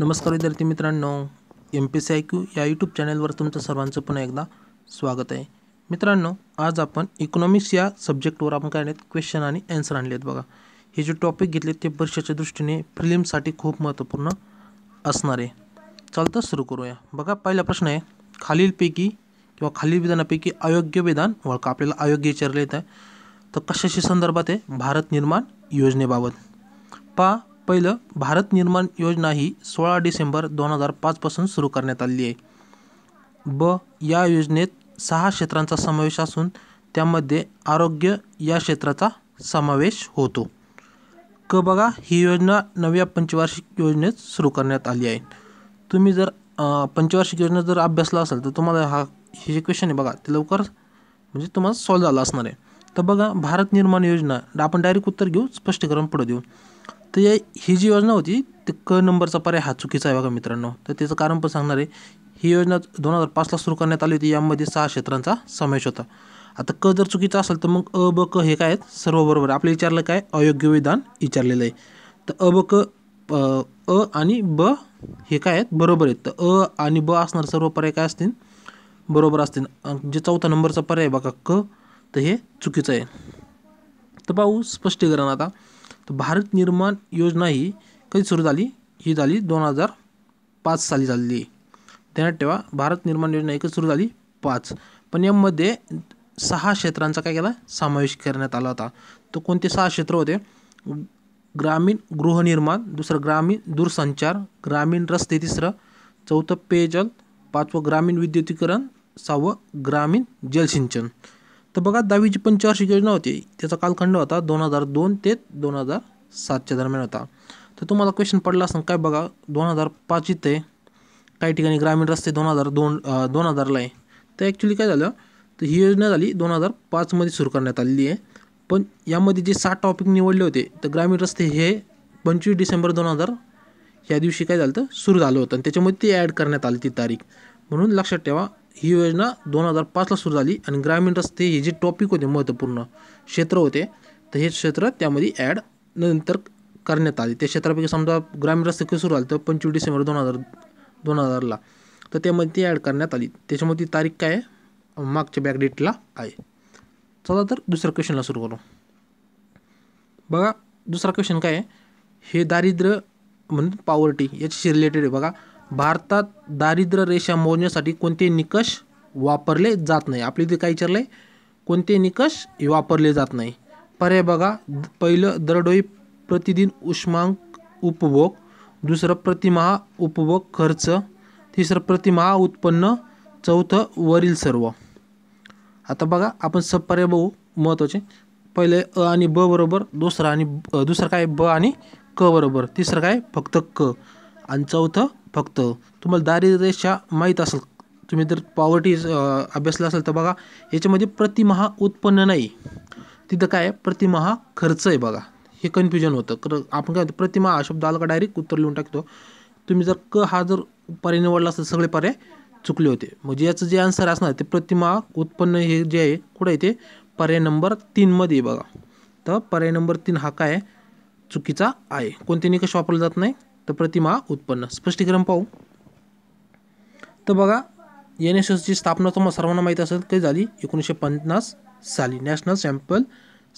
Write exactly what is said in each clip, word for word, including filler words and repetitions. नमस्कार विद्यार्थी मित्रांनो, एम पी सायक्यू या यूट्यूब चॅनलवर तुमचं सर्वांचं पुन्हा एकदा स्वागत आहे। मित्रांनो, आज आपण इकॉनॉमिक्स या सब्जेक्टवर आपण काय आहेत क्वेश्चन आणि आन्सर आणलेत बघा। हे जे टॉपिक घेतले ते परीक्षेच्या दृष्टीने प्रिलिम्ससाठी खूप महत्त्वपूर्ण असणार आहे। चलता सुरू करूया बघा। पहिला प्रश्न आहे, खालीलपैकी किंवा खालील विधानापैकी अयोग्य विधान ओळखा। आपल्याला अयोग्य विचारले आहे, तर कशाशी संदर्भात आहे? भारत निर्माण योजनेबाबत। पा पहिलं, भारत निर्माण योजना ही सोळा डिसेंबर दोन हजार पाचपासून सुरू करण्यात आली आहे। ब, या योजनेत सहा क्षेत्रांचा समावेश असून त्यामध्ये आरोग्य या क्षेत्राचा समावेश होतो। क बघा, ही योजना नव्या पंचवार्षिक योजनेत सुरू करण्यात आली आहे। तुम्ही जर पंचवार्षिक योजना जर अभ्यासला असाल तर तुम्हाला हा हे जे क्वेश्चन आहे बघा ते लवकर म्हणजे तुम्हाला सॉल्व्ह झाला असणार आहे। तर बघा, भारत निर्माण योजना आपण डायरेक्ट उत्तर घेऊ, स्पष्टीकरण पुढे देऊ। तो ये ही जी योजना होती तो क नंबरचा पर्याय हा चुकीचा आहे बघा मित्रांनो। तर त्याचं कारण पण सांगणार आहे। ही योजना दोन हजार पाचला सुरू करण्यात आली होती, यामध्ये सहा क्षेत्रांचा समावेश होता। आता क जर चुकीचा असेल तर मग अ ब क हे काय आहेत सर्व बरोबर। आपल्याला विचारलं काय? अयोग्य विधान विचारलेलं आहे। तर अ ब क अ आणि ब हे काय आहेत बरोबर आहेत। तर अ आणि ब असणार सर्व पर्याय काय असतील बरोबर असतील। जे चौथा नंबरचा पर्याय बघा क, तर हे चुकीचं आहे। तर पाहू स्पष्टीकरण आता। तो भारत निर्माण योजना ही कधी सुरू झाली? ही झाली दोन हजार पाच साली झाली। ध्यानात ठेवा, भारत निर्माण योजना ही कधी सुरू झाली? पाच, पण यामध्ये सहा क्षेत्रांचा काय केला समावेश करण्यात आला होता। तो कोणते सहा क्षेत्र होते? ग्रामीण गृहनिर्माण, दुसरं ग्रामीण दूरसंचार, ग्रामीण रस्ते, तिसरं चौथं पेयजल, पाचवं ग्रामीण विद्युतीकरण, सहावं ग्रामीण जलसिंचन। तर बघा, दहावीची पंचवार्षिक योजना होती त्याचा कालखंड होता दोन हजार दोन ते दोन हजार सातच्या दरम्यान होता। तर तुम्हाला क्वेश्चन पडला असं काय बघा, दोन हजार पाच इथे काही ठिकाणी ग्रामीण रस्ते दोन हजार दोन दोन हजारला आहे। तर ॲक्च्युली काय झालं, तर ही योजना झाली दोन हजार पाचमध्ये सुरू करण्यात आलेली आहे। पण यामध्ये जे सात टॉपिक निवडले होते तर ग्रामीण रस्ते हे पंचवीस डिसेंबर दोन हजार या दिवशी काय झालं तर सुरू झालं होतं आणि त्याच्यामध्ये ते ॲड करण्यात आली ती तारीख। म्हणून लक्षात ठेवा, ही योजना दोन हजार पाचला सुरू झाली आणि ग्रामीण रस्ते हे जे टॉपिक होते महत्त्वपूर्ण क्षेत्र होते तर हे क्षेत्र त्यामध्ये ॲड नंतर करण्यात आले। त्या क्षेत्रापैकी समजा ग्रामीण रस्ते कधी सुरू झाले तर पंचवीस डिसेंबर दोन हजार दोन हजारला, तर त्यामध्ये ती ॲड करण्यात आली। त्याच्यामध्ये ती तारीख काय आहे मागच्या बॅकडेटला आहे। चला तर दुसऱ्या क्वेश्चनला सुरू करू बघा। दुसरा क्वेश्चन काय आहे? हे दारिद्र्य म्हणून पॉवर्टी याच्याशी रिलेटेड आहे बघा। भारतात दारिद्र्य रेषा मोजण्यासाठी कोणते निकष वापरले जात नाही? आपल्या इथे काय विचारलं आहे? कोणते निकष वापरले जात नाही? पर्याय बघा, पहिलं दरडोई प्रतिदिन उष्मांक उपभोग, दुसरं प्रतिमाह उपभोग खर्च, तिसरं प्रतिमाह उत्पन्न, चौथं वरील सर्व। आता बघा आपण सब पर्याय बघू महत्त्वाचे। पहिले अ आणि ब बरोबर, दुसरं आणि दुसरं काय ब आणि क बरोबर, तिसरं काय फक्त क, आणि चौथं फक्त। तुम्हाला दारिद्र्य रेषा माहीत असेल, तुम्ही जर पॉवर्टी अभ्यासला असेल तर बघा याच्यामध्ये प्रतिमहा उत्पन्न नाही, तिथं काय प्रतिमहा खर्च आहे बघा। हे कन्फ्युजन होतं, कारण आपण काय प्रतिमहा हा शब्द आला का डायरेक्ट उत्तर लिहून टाकतो। तुम्ही जर क हा जर पर्याय निवडला असेल सगळे पर्याय चुकले होते। म्हणजे याचं जे आन्सर असणार ते प्रतिमहा उत्पन्न हे जे आहे कुठं येते? पर्याय नंबर तीनमध्ये बघा। तर पर्याय नंबर तीन हा काय चुकीचा आहे? कोणते निकष वापरले जात नाही? तर प्रतिमा उत्पन्न। स्पष्टीकरण पाहू। तर बघा, एन एस एसची स्थापना तुम्हाला सर्वांना माहीत असेल कधी झाली? एकोणीसशे पन्नास साली, नॅशनल सॅम्पल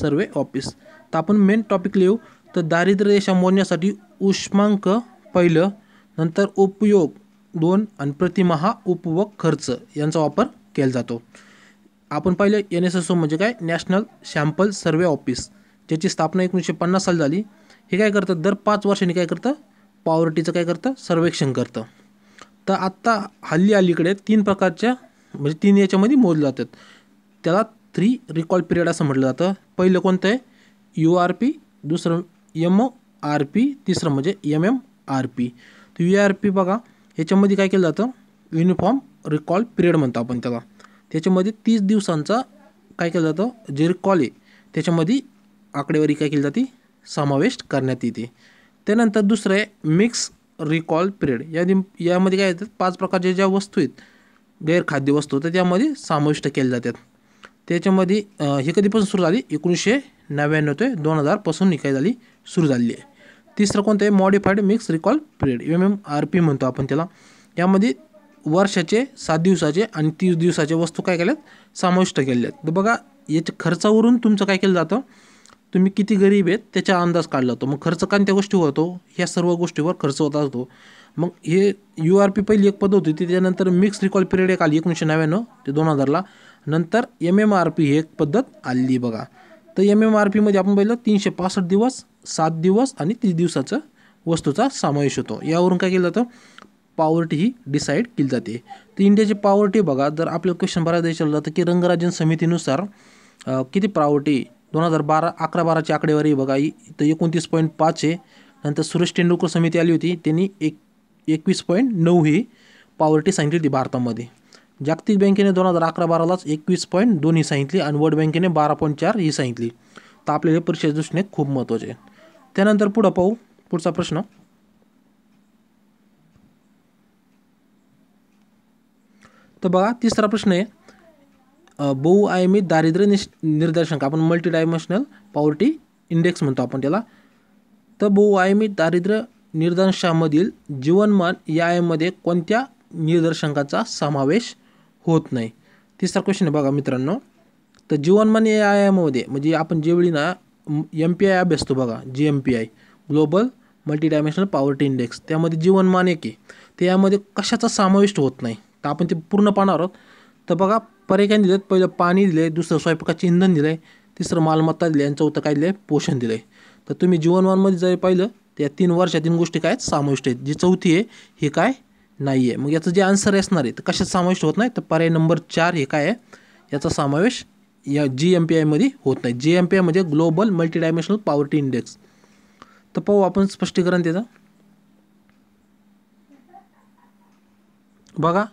सर्वे ऑफिस। तर आपण मेन टॉपिक लिहू। तर दारिद्र्य रेषा मोजण्यासाठी उष्मांक पहिलं, नंतर उपयोग दोन आणि प्रतिमहा उपभोग खर्च यांचा वापर केला जातो। आपण पाहिलं एन एस एस ओ म्हणजे काय? नॅशनल सॅम्पल सर्वे ऑफिस, ज्याची स्थापना एकोणीसशे पन्नास साली झाली। हे काय करतं? दर पाच वर्षांनी काय करतं? पॉवर्टीचं काय करतं? सर्वेक्षण करतं। तर आत्ता हल्ली अलीकडे तीन प्रकारच्या म्हणजे तीन याच्यामध्ये मोजले जातात, त्याला थ्री रिकॉल पिरियड असं म्हटलं जातं। पहिलं कोणतं आहे? यू आर पी, दुसरं एम आर पी, तिसरं म्हणजे एम एम आर पी। तर यू आर पी बघा याच्यामध्ये काय केलं जातं? युनिफॉर्म रिकॉल पिरियड म्हणतो आपण त्याला। त्याच्यामध्ये तीस दिवसांचा काय केलं जातं जे रिकॉल आहे त्याच्यामध्ये आकडेवारी काय केली जाते समावेश करण्यात येते। त्यानंतर दुसरं आहे मिक्स रिकॉल पिरियड, या यामध्ये काय येतात पाच प्रकारच्या ज्या वस्तू आहेत गैरखाद्य वस्तू तर त्यामध्ये समाविष्ट केल्या जातात। त्याच्यामध्ये हे कधीपासून सुरू झाली? एकोणीसशे नव्याण्णव ते दोन हजारपासून ही काय झाली सुरू झाली आहे। तीसरा कोणता आहे modified mix recall period M M R P म्हणतो आपण त्याला. यामध्ये वर्षाचे सात दिवसाचे आणि तीस दिवसाचे वस्तू काय केल्यात समाविष्ट केलेल्या आहेत. तर बघा याच्या खर्चावरून तुमचं काय केलं जातं, तुम्ही किती गरीब आहेत त्याचा अंदाज काढला जातो. मग खर्च कोणत्या गोष्टी होतो ह्या सर्व गोष्टीवर खर्च होता असतो. मग हे यू आर पी पहिली एक पद होती, त्याच्यानंतर मिक्स रिकॉल पिरियड एक आली एकोणीसशे नव्याण्णव ते दोन हजारला, नंतर एम एम आर पी ही एक पद्धत आली बघा. तर एम एम आर पीमध्ये आपण पाहिलं तीनशे पासष्ट दिवस सात दिवस आणि तीस दिवसाचं वस्तूचा समावेश होतो. यावरून काय केलं जातं पॉवर्टी ही डिसाईड केली जाते. तर इंडियाची पॉवर्टी बघा जर आपल्याला क्वेश्चन बऱ्याच विचारलं जातं की रंगराजन समितीनुसार किती पॉवर्टी दोन हजार बारा अकरा बाराची आकडेवारी बघा ही तर एकोणतीस पॉईंट पाच आहे. नंतर सुरेश तेंडुलकर समिती आली होती त्यांनी एक एकवीस पॉईंट नऊ ही पॉवर्टी सांगितली होती भारतामध्ये. जागतिक बँकेने दोन हजार अकरा बारालाच एकवीस पॉईंट दोन ही सांगितली आणि वर्ल्ड बँकेने बारा पॉईंट चार ही सांगितली. तर आपल्याला परीक्षेच्या दृष्टीने खूप महत्त्वाचे आहे. त्यानंतर पुढं पाहू पुढचा प्रश्न. तर बघा तिसरा प्रश्न आहे बहुआयामी दारिद्र्य निर्देशांक आपण मल्टी डायमेन्शनल पॉवर्टी इंडेक्स म्हणतो आपण त्याला. तर बहुआयामी दारिद्र्य निर्देशांकामधील जीवनमान या आयामध्ये कोणत्या निर्देशांकाचा समावेश होत नाही. तिसरा क्वेश्चन आहे बघा मित्रांनो. तर जीवनमान या आयामामध्ये म्हणजे आपण ज्यावेळी ना एम पी आय अभ्यासतो बघा G M P I global multi dimensional poverty index त्यामध्ये जीवनमान एक आहे तर यामध्ये कशाचा समाविष्ट होत नाही. तर आपण ते पूर्ण पाहणार आहोत. तर बघा पर्याय दिलेत पहिलं पाणी दिले, दुसरं स्वयंपाकाचे इंधन दिले, तिसरं मालमत्ता दिले आणि चौथं काय दिले पोषण दिले. तर तुम्ही जीवनमानमध्ये जरी पाहिलं तर या तीन वर्षा तीन गोष्टी काय समाविष्ट आहेत, जी चौथी आहे हे काय नाही आहे. मग याचं जे आन्सर असणार आहे तर कशात समाविष्ट होत नाही तर पर्याय नंबर चार हे काय आहे याचा समावेश या जी एम पी आयमध्ये होत नाही. जी एम पी आय म्हणजे global multi dimensional poverty index. तर पाहू आपण स्पष्टीकरण त्याचं बघा.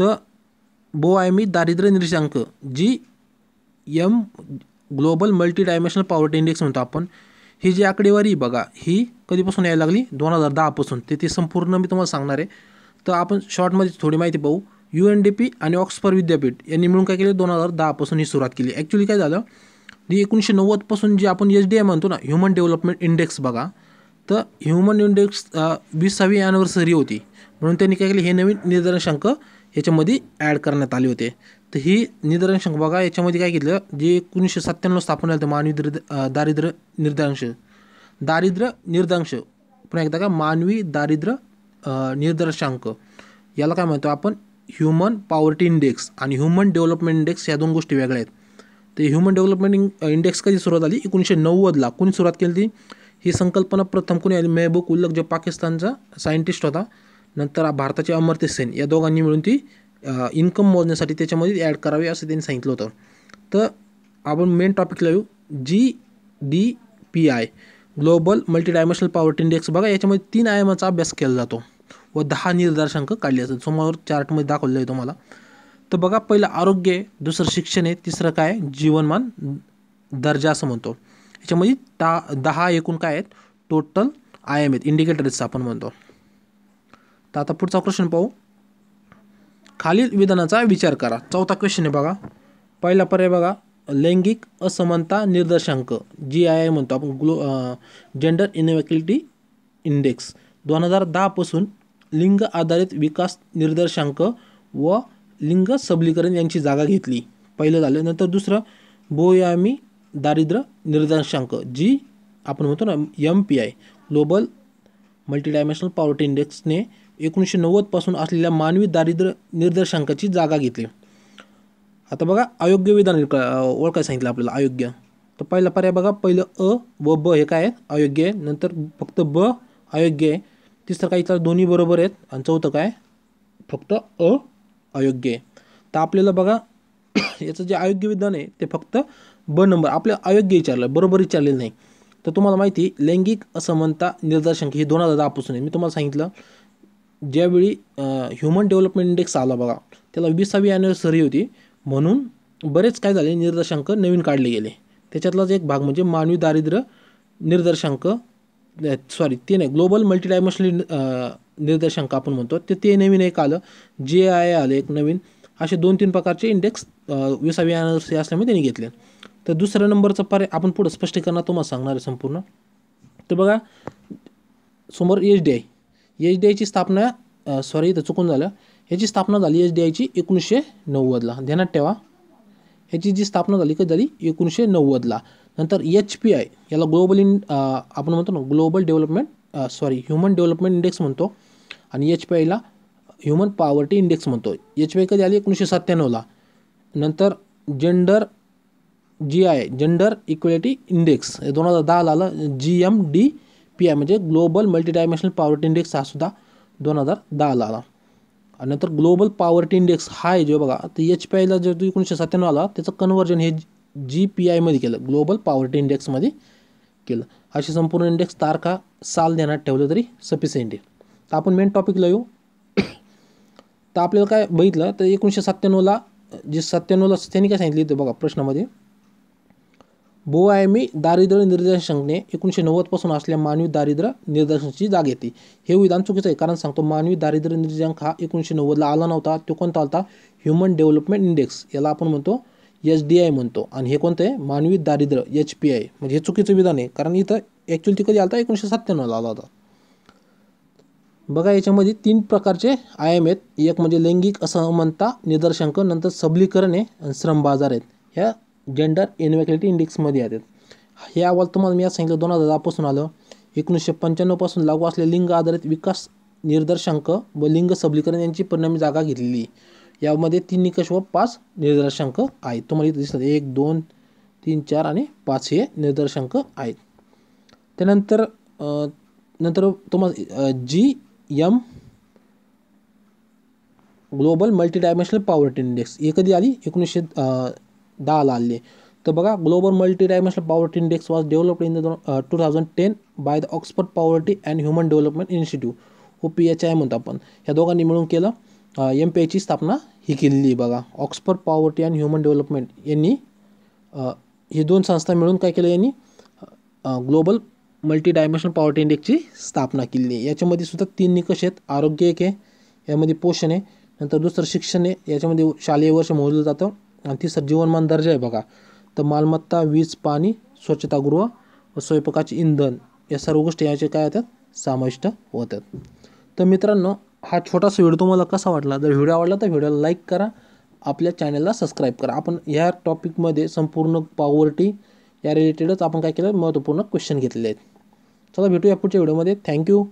तर बहुआयामी दारिद्र्य निर्देशांक G M global multi dimensional poverty index म्हणतो आपण ही जी आकडेवारी बघा ही कधीपासून यायला लागली दोन हजार दहापासून ते ते संपूर्ण मी तुम्हाला सांगणार आहे. तर आपण शॉर्टमध्ये थोडी माहिती पाहू. यू एन डी पी आणि ऑक्सफर्ड विद्यापीठ यांनी मिळून काय केलं दोन हजार दहापासून ही सुरुवात केली. ॲक्च्युली काय झालं जी एकोणीसशे नव्वदपासून जी आपण एच डी आय म्हणतो ना ह्युमन डेव्हलपमेंट इंडेक्स बघा तर ह्युमन इंडेक्स वीसावी ॲनिव्हर्सरी होती म्हणून त्यांनी काय केले हे नवीन निर्देशांक याच्यामध्ये ॲड करण्यात आले होते. तर ही निर्देशांक बघा याच्यामध्ये काय केलं जे एकोणीसशे सत्त्याण्णव स्थापन झालं होतं मानवी दारिद्र्य निर्देशांक दारिद्र्य निर्देशांक पुन्हा एकदा का मानवी दारिद्र्य निर्देशांक याला काय म्हणतो आपण ह्युमन पॉवर्टी इंडेक्स आणि ह्युमन डेव्हलपमेंट इंडेक्स या दोन गोष्टी वेगळ्या आहेत. तर ह्युमन डेव्हलपमेंट इंडेक्स कधी सुरुवात झाली एकोणीसशे नव्वदला. कोणी सुरुवात केली ती ही संकल्पना प्रथम कोणी आली मेहबूब उल्लक जो पाकिस्तानचा सायंटिस्ट होता नंतर भारताचे अमर्त्य सेन या दोघांनी मिळून ती इन्कम मोजण्यासाठी त्याच्यामध्ये ॲड करावी असं त्यांनी सांगितलं होतं. तर आपण मेन टॉपिकला येऊ G D P I global multi dimensional poverty index बघा याच्यामध्ये तीन आयामाचा अभ्यास केला जातो व दहा निर्देशांक काढले असतात समोर चार्टमध्ये दाखवलेलं आहे तुम्हाला. तर बघा पहिलं आरोग्य आहे, दुसरं शिक्षण आहे, तिसरं काय जीवनमान दर्जा असं म्हणतो याच्यामध्ये टा दहा एकूण काय आहेत टोटल आयाम आहेत इंडिकेटर्स आपण म्हणतो. तर आता पुढचा क्वेश्चन पाहू. खालील विधानाचा विचार करा. चौथा क्वेश्चन आहे बघा. पहिला पर्याय बघा लैंगिक असमानता निर्देशांक जी आय म्हणतो आपण ग्लो जेंडर इनइक्वॅलिटी इंडेक्स दोन हजार दहापासून लिंग आधारित विकास निर्देशांक व लिंग सबलीकरण यांची जागा घेतली पहिलं झालं. नंतर दुसरं बहुआयामी दारिद्र्य निर्देशांक जी आपण म्हणतो ना M P I global multi dimensional poverty इंडेक्सने एकोणीसशे नव्वदपासून असलेल्या मानवी दारिद्र्य निर्देशांकाची जागा घेतली. आता बघा अयोग्य विधान ओळखायला सांगितलं आपल्याला अयोग्य. तर पहिला पर्याय बघा पहिलं अ व ब हे काय आहेत अयोग्य आहे, नंतर फक्त ब अयोग्य आहे, तिसरं काय इतर दोन्ही बरोबर आहेत आणि चौथं काय फक्त अ अयोग्य आहे. तर आपल्याला बघा याचं जे अयोग्य विधान आहे ते फक्त ब नंबर आपल्याला अयोग्य विचारलं बरोबर विचारलेलं नाही. तर तुम्हाला माहिती लैंगिक असमानता निर्देशांक ही दोन हजार दहापासून आहे. मी तुम्हाला सांगितलं ज्यावेळी ह्युमन डेव्हलपमेंट इंडेक्स आला बघा त्याला वीसावी ॲनिव्हर्सरी होती म्हणून बरेच काय झाले निर्देशांक नवीन काढले गेले. त्याच्यातलाच एक भाग म्हणजे मानवी दारिद्र्य निर्देशांक सॉरी ते नाही ग्लोबल मल्टी डायमेन्शनल निर्देशांक आपण म्हणतो ते ते नवीन एक आलं जे आय आलं एक नवीन असे दोन तीन प्रकारचे इंडेक्स वीसावी ॲनिव्हर्सरी असल्यामुळे त्यांनी घेतले. तर दुसऱ्या नंबरचा पर्याय आपण पुढं स्पष्टीकरणात तुम्हाला सांगणार आहे संपूर्ण. तर बघा समोर H D I H D I ची स्थापना सॉरी इथं चुकून झालं याची स्थापना झाली एच डी आयची एकोणीसशे नव्वद ला ध्यानात ठेवा याची जी स्थापना झाली कधी झाली एकोणीसशे नव्वद ला नंतर एच पी आय याला ग्लोबल इन आपण म्हणतो ना global development sorry human development index म्हणतो आणि एच पी आयला ह्युमन पॉवर्टी इंडेक्स म्हणतो एच पी आय कधी आली एकोणीसशे सत्त्याण्णव ला नंतर gender G I gender equality index दोन हजार दहा ला आलं G M D P I म्हणजे ग्लोबल मल्टीडायमेन्शनल पॉवर्टी इंडेक्स हा सुद्धा दोन हजार दहा ला आला आणि नंतर ग्लोबल पॉवर्टी इंडेक्स हा आहे जो बघा तर एच पी आयला जो एकोणीसशे सत्त्याण्णव आला त्याचं कन्वर्जन हे जी पी आयमध्ये केलं ग्लोबल पॉवर्टी इंडेक्समध्ये केलं असे संपूर्ण इंडेक्स तारखा साल देण्यात ठेवलं तरी सफिशियंट आहे. तर आपण मेन टॉपिकला येऊ. तर आपल्याला काय बघितलं तर एकोणीसशे सत्त्याण्णवला जे सत्त्याण्णवला त्यांनी काय सांगितली ते बघा प्रश्नामध्ये बोआयमी दारिद्र्य निर्देशांकने एकोणीसशे नव्वदपासून असलेल्या मानवी दारिद्र्य निर्देशांची जाग येते हे विधान चुकीचं आहे कारण सांगतो मानवी दारिद्र्य निर्देशांक हा एकोणीसशे नव्वदला आला नव्हता तो कोणता आला ह्युमन डेव्हलपमेंट इंडेक्स याला आपण म्हणतो एच डी आय म्हणतो आणि हे कोणतं आहे मानवी दारिद्र्य एच पी आय म्हणजे हे चुकीचं विधान आहे कारण इथं ॲक्च्युअली ते कधी आला होता एकोणीसशे सत्त्याण्णवला आला होता. बघा याच्यामध्ये तीन प्रकारचे आय एम आहेत एक म्हणजे लैंगिक असमानता निर्देशांक नंतर सबलीकरण आहे आणि श्रम बाजार आहेत ह्या जेंडर इनइक्वॅलिटी इंडेक्समध्ये येतात. हे अहवाल तुम्हाला मी आज सांगितलं दोन हजार दहापासून आलं एकोणीसशे पंच्याण्णवपासून लागू असलेले लिंग आधारित विकास निर्देशांक व लिंग सबलीकरण यांची परिणामी जागा घेतलेली यामध्ये तीन निकष व पाच निर्देशांक आहेत तुम्हाला इथे दिसतात एक दोन तीन चार आणि पाच हे निर्देशांक आहेत. त्यानंतर नंतर तुम्हाला G M global multidimensional poverty index हे कधी आली एकोणीसशे दहाला आले. तर बघा global multidimensional poverty index was developed in the two thousand ten by the Oxford poverty and human development institute O P H I म्हणतो आपण ह्या दोघांनी मिळून केलं एम पी आयची स्थापना ही केलेली बघा Oxford poverty and human development यांनी ही दोन संस्था मिळून काय केलं यांनी ग्लोबल मल्टीडायमेन्शनल पॉवर्टी इंडेक्सची स्थापना केलेली याच्यामध्ये सुद्धा तीन निकष आहेत आरोग्य एक आहे यामध्ये पोषण आहे नंतर दुसरं शिक्षण आहे याच्यामध्ये शालेय वर्ष मोजलं जातं आणि तिसरं जीवनमान दर्जा आहे बघा तर मालमत्ता वीज पाणी स्वच्छतागृह व स्वयंपाकाचे इंधन या सर्व गोष्टी याचे काय होतात समाविष्ट होतात. तर मित्रांनो हा छोटासा व्हिडिओ तुम्हाला कसा वाटला जर व्हिडिओ आवडला तर व्हिडिओला लाईक करा आपल्या चॅनलला सबस्क्राईब करा. आपण ह्या टॉपिकमध्ये संपूर्ण पॉवर्टी या रिलेटेडच आपण काय केलं महत्त्वपूर्ण क्वेश्चन घेतलेले आहेत. चला भेटूया पुढच्या व्हिडिओमध्ये. थँक्यू.